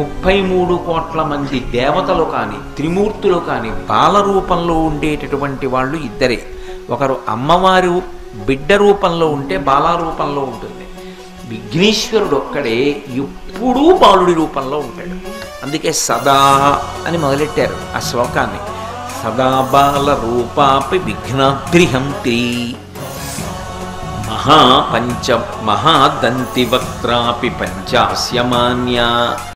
33 కోట్ల మంది దేవతలు కాని త్రిమూర్తులు కాని బాల రూపంలో ఉండేటటువంటి వాళ్ళు ఇద్దరే. ఒకరు అమ్మవారు బిడ్డ రూపంలో ఉంటే బాల రూపంలో ఉంటుంది. విఘ్నేశ్వరుడు ఒక్కడే ఎప్పుడూ బాలుడి రూపంలో ఉంటాడు. అందుకే సదా అని మొదలెట్టారు ఆ శ్లోకాన్ని. సదా బాల రూపాపి విఘ్నాద్రిహంతి మహాపంచ మహాదంతి వక్త్రాపి పంచాస్య మాన్యా.